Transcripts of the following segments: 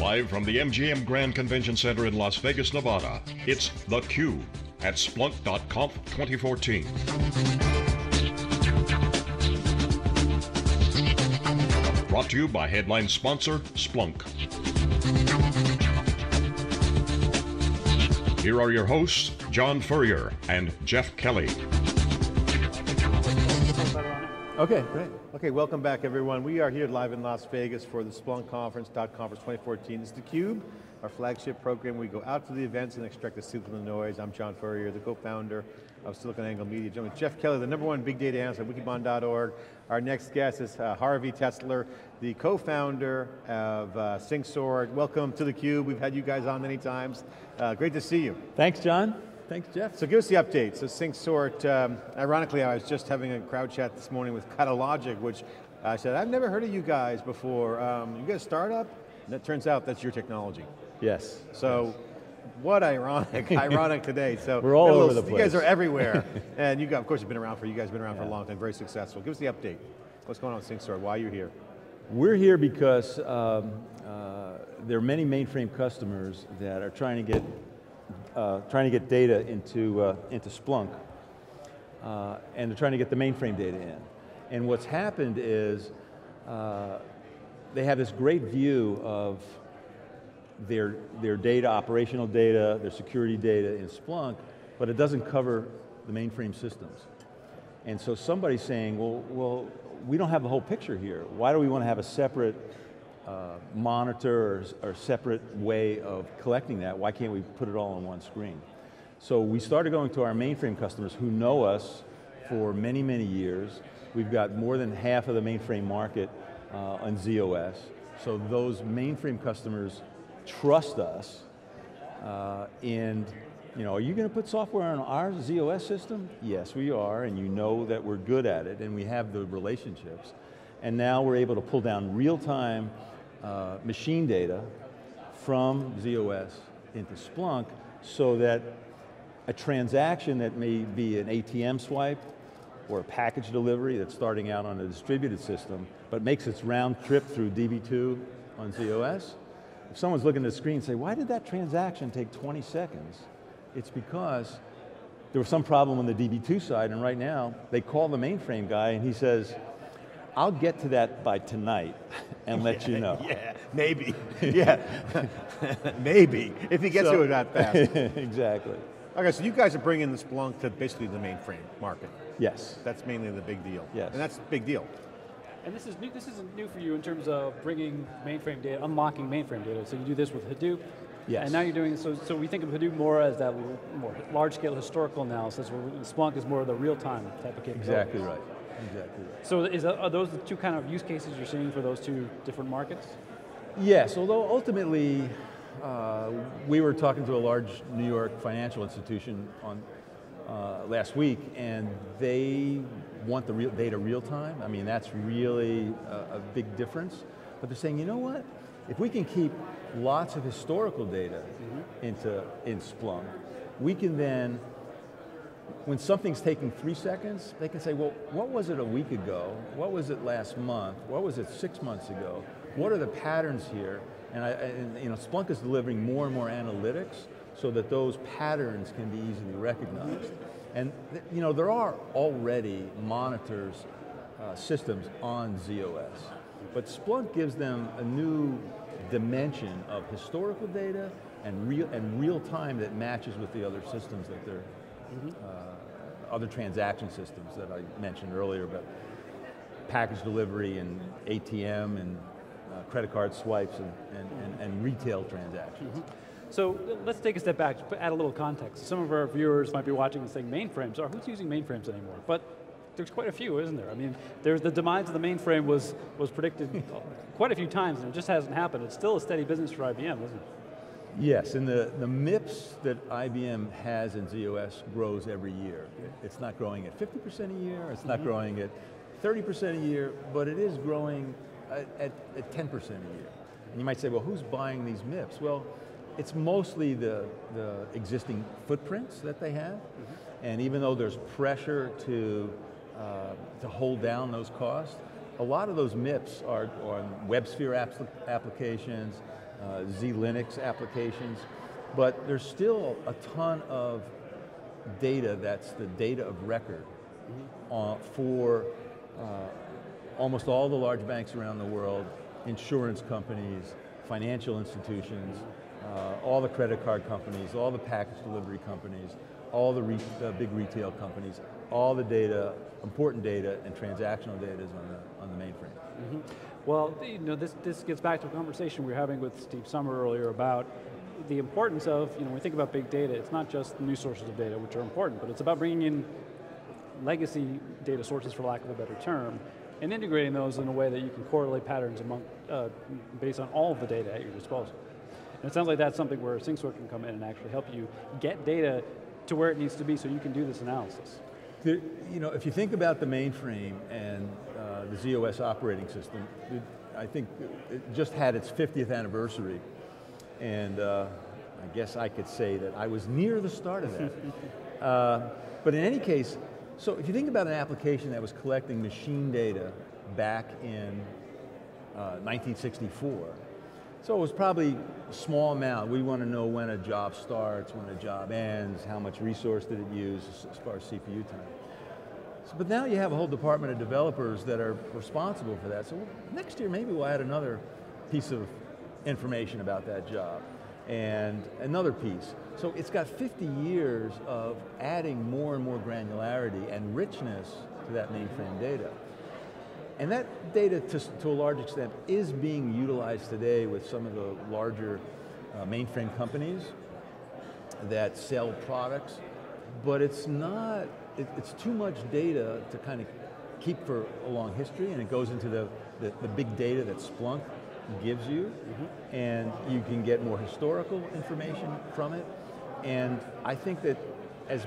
Live from the MGM Grand Convention Center in Las Vegas, Nevada, it's theCUBE at Splunk.conf 2014. Brought to you by headline sponsor, Splunk. Here are your hosts, John Furrier and Jeff Kelly. Okay, great. Okay, welcome back everyone. We are here live in Las Vegas for the Splunk Conference, .conference 2014. This is theCUBE, our flagship program. We go out to the events and extract the signal from the noise. I'm John Furrier, the co-founder of SiliconANGLE Media. I'm with Jeff Kelly, the #1 big data analyst at Wikibon.org. Our next guest is Harvey Tessler, the co-founder of Syncsort. Welcome to theCUBE. We've had you guys on many times. Great to see you. Thanks, John. Thanks, Jeff. So give us the update. So Syncsort, ironically I was just having a crowd chat this morning with Catalogic, which I said, I've never heard of you guys before. You guys a startup? And it turns out that's your technology. Yes. So what ironic, today. So we're all over the place. You guys are everywhere. And you guys, of course, you've been around for, for a long time, very successful. Give us the update. What's going on with Syncsort? Why are you here? We're here because there are many mainframe customers that are trying to get data into Splunk, and they're trying to get the mainframe data in. And what's happened is they have this great view of their data, operational data, their security data in Splunk, but it doesn't cover the mainframe systems. And so somebody's saying, well, we don't have the whole picture here. Why do we want to have a separate monitor or separate way of collecting that? Why can't we put it all on one screen? So we started going to our mainframe customers who know us for many, many years. We've got more than half of the mainframe market on zOS. So those mainframe customers trust us. And you know, are you going to put software on our zOS system? Yes, we are, and you know that we're good at it, and we have the relationships. And now we're able to pull down real-time machine data from zOS into Splunk so that a transaction that may be an ATM swipe or a package delivery that's starting out on a distributed system but makes its round trip through DB2 on zOS, if someone's looking at the screen and say, why did that transaction take 20 seconds? It's because there was some problem on the DB2 side, and right now they call the mainframe guy and he says, I'll get to that by tonight and let you know. Yeah, maybe. Yeah, maybe. If he gets to it that fast. Exactly. Okay, so you guys are bringing the Splunk to basically the mainframe market. Yes. That's mainly the big deal. Yes. And that's a big deal. And this is new, this isn't new for you in terms of bringing mainframe data, unlocking mainframe data. So you do this with Hadoop. Yes. And now you're doing, so we think of Hadoop more as that more large-scale historical analysis, where Splunk is more of the real-time type of capability. Exactly right. Exactly. So are those the two kind of use cases you're seeing for those two different markets? Yes, although ultimately, we were talking to a large New York financial institution on last week, and they want the data real time. I mean, that's really a big difference. But they're saying, you know what? If we can keep lots of historical data in Splunk, we can then, when something's taking 3 seconds, they can say, well, what was it a week ago? What was it last month? What was it 6 months ago? What are the patterns here? And, you know, Splunk is delivering more and more analytics so that those patterns can be easily recognized. And you know, there are already monitors, systems on zOS, but Splunk gives them a new dimension of historical data and real time that matches with the other systems that they're other transaction systems that I mentioned earlier, but package delivery and ATM and credit card swipes and retail transactions. So let's take a step back, add a little context. Some of our viewers might be watching and saying mainframes, or who's using mainframes anymore? But there's quite a few, isn't there? I mean, there's the demise of the mainframe was predicted quite a few times and it just hasn't happened. It's still a steady business for IBM, isn't it? Yes, and the MIPS that IBM has in zOS grows every year. It's not growing at 50% a year, it's not growing at 30% a year, but it is growing at 10% a year. And you might say, well, who's buying these MIPS? Well, it's mostly the existing footprints that they have, and even though there's pressure to hold down those costs, a lot of those MIPS are on WebSphere applications, Z-Linux applications, but there's still a ton of data that's the data of record for almost all the large banks around the world, insurance companies, financial institutions, all the credit card companies, all the package delivery companies, all the big retail companies, all the data, important data and transactional data is on the mainframe. Mm-hmm. Well, you know, this gets back to a conversation we were having with Steve Sommer earlier about the importance of, you know, when we think about big data, it's not just new sources of data, which are important, but it's about bringing in legacy data sources, for lack of a better term, and integrating those in a way that you can correlate patterns among, based on all of the data at your disposal. And it sounds like that's something where Syncsort can come in and actually help you get data to where it needs to be so you can do this analysis. There, you know, if you think about the mainframe and the zOS operating system, I think it just had its 50th anniversary, and I guess I could say that I was near the start of that. But in any case, so if you think about an application that was collecting machine data back in 1964, so it was probably a small amount. We want to know when a job starts, when a job ends, how much resource did it use as far as CPU time. So, but now you have a whole department of developers that are responsible for that. So next year maybe we'll add another piece of information about that job and another piece. So it's got 50 years of adding more and more granularity and richness to that mainframe data. And that data, to a large extent, is being utilized today with some of the larger mainframe companies that sell products, but it's not, it's too much data to kind of keep for a long history, and it goes into the big data that Splunk gives you, and you can get more historical information from it. And I think that as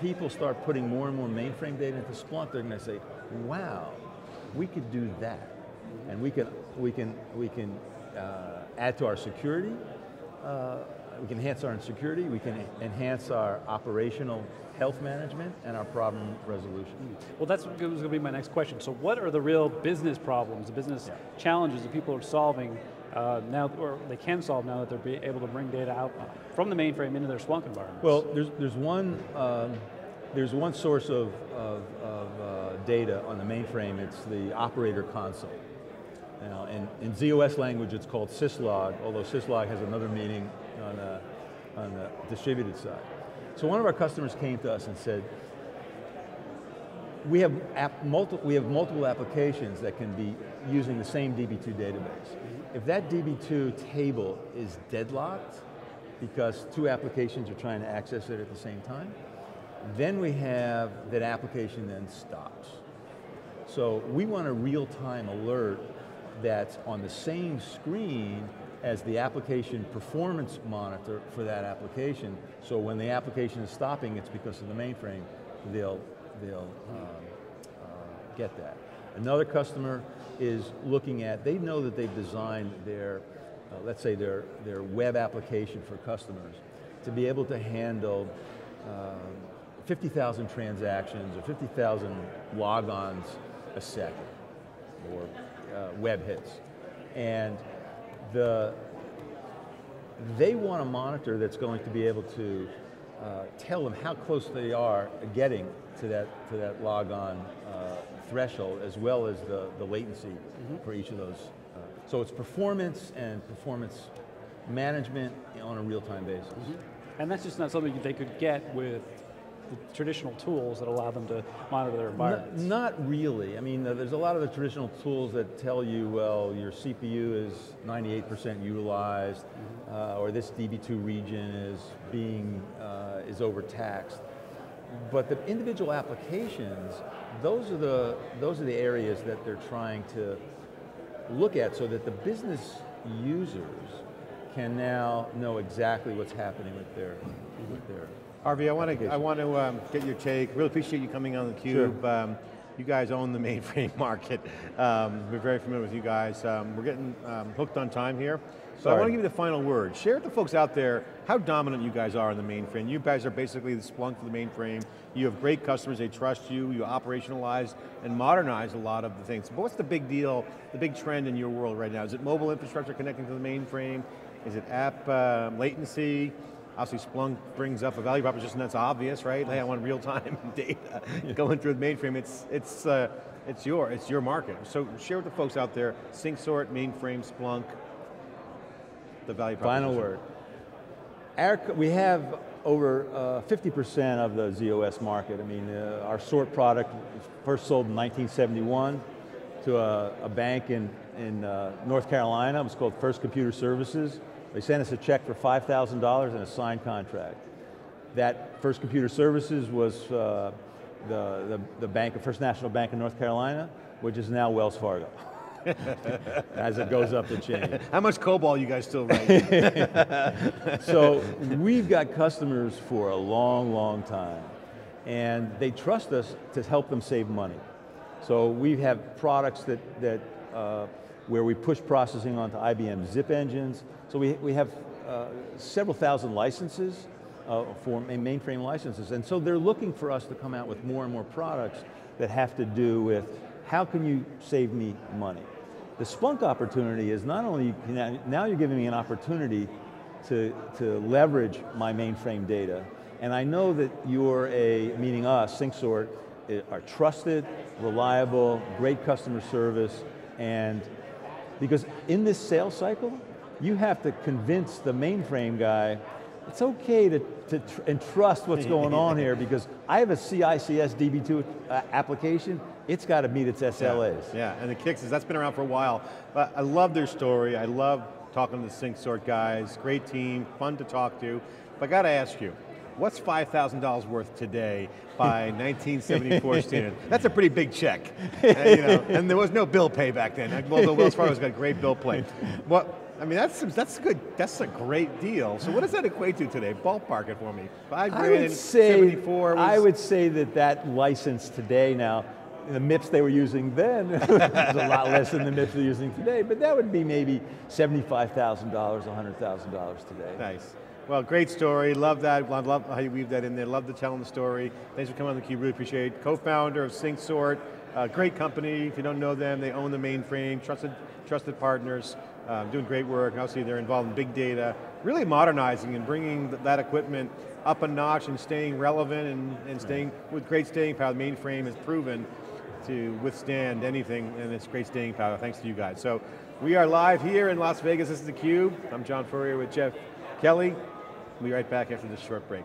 people start putting more and more mainframe data into Splunk, they're going to say, wow, we could do that, and we can add to our security. We can enhance our security. We can enhance our operational health management and our problem resolution. Well, that's what was going to be my next question. So, what are the real business problems, the business challenges that people are solving now, or they can solve now that they're able to bring data out from the mainframe into their Splunk environments? Well, there's one source of data on the mainframe, it's the operator console. Now, in zOS language, it's called syslog, although syslog has another meaning on the distributed side. So one of our customers came to us and said, we have multiple applications that can be using the same DB2 database. If that DB2 table is deadlocked because two applications are trying to access it at the same time, then we have that application then stops. So we want a real-time alert that's on the same screen as the application performance monitor for that application. So when the application is stopping, it's because of the mainframe, they'll get that. Another customer is looking at, they know that they've designed their, let's say their web application for customers to be able to handle 50,000 transactions or 50,000 log-ons a second, or web hits. And they want a monitor that's going to be able to tell them how close they are getting to that log-on threshold, as well as the latency for each of those. So it's performance and performance management on a real-time basis. And that's just not something they could get with the traditional tools that allow them to monitor their environments. Not really. I mean, there's a lot of the traditional tools that tell you, well, your CPU is 98% utilized, or this DB2 region is being, is overtaxed. But the individual applications, those are the areas that they're trying to look at so that the business users can now know exactly what's happening with their Harvey, I want to get your take. Really appreciate you coming on theCUBE. Sure. You guys own the mainframe market. We're very familiar with you guys. We're getting hooked on time here. So I want to give you the final word. Share with the folks out there how dominant you guys are in the mainframe. You guys are basically the Splunk for the mainframe. You have great customers, they trust you. You operationalize and modernize a lot of the things. But what's the big deal, the big trend in your world right now? Is it mobile infrastructure connecting to the mainframe? Is it app latency? Obviously Splunk brings up a value proposition that's obvious, right? Hey, I want real-time data going through the mainframe. It's your market. So share with the folks out there, Syncsort, mainframe, Splunk, the value proposition. Final word. We have over 50% of the zOS market. I mean, our Sort product was first sold in 1971 to a bank in North Carolina. It was called First Computer Services. They sent us a check for $5,000 and a signed contract. That First Computer Services was the First National Bank of North Carolina, which is now Wells Fargo, as it goes up the chain. How much COBOL you guys still write? So we've got customers for a long, long time, and they trust us to help them save money. So we have products where we push processing onto IBM zip engines. So we have several thousand licenses for mainframe licenses. And so they're looking for us to come out with more and more products that have to do with how can you save me money? The Splunk opportunity is not only, now you're giving me an opportunity to leverage my mainframe data. And I know that you're meaning us, Syncsort, are trusted, reliable, great customer service, and because in this sales cycle, you have to convince the mainframe guy, it's okay to entrust what's going on here because I have a CICS DB2 application, it's got to meet its SLAs. Yeah, and the kicks is, that's been around for a while. But I love their story, I love talking to the Syncsort guys, great team, fun to talk to. But I got to ask you, what's $5,000 worth today by 1974 standard? That's a pretty big check. And there was no bill pay back then. Although Wells Fargo's got great bill pay. I mean, that's good. That's a great deal. So what does that equate to today? Ballpark it for me. $5,074. I would say that license today now, the MIPS they were using then is a lot less than the MIPS they're using today, but that would be maybe $75,000, $100,000 today. Nice. Well, great story, love that. I love how you weave that in there, love the telling the story. Thanks for coming on theCUBE, really appreciate it. Co-founder of Syncsort, great company. If you don't know them, they own the mainframe, trusted partners, doing great work. And obviously they're involved in big data, really modernizing and bringing that equipment up a notch and staying relevant and staying with great staying power. The mainframe has proven to withstand anything and it's great staying power, thanks to you guys. So we are live here in Las Vegas, this is theCUBE. I'm John Furrier with Jeff Kelly. We'll be right back after this short break.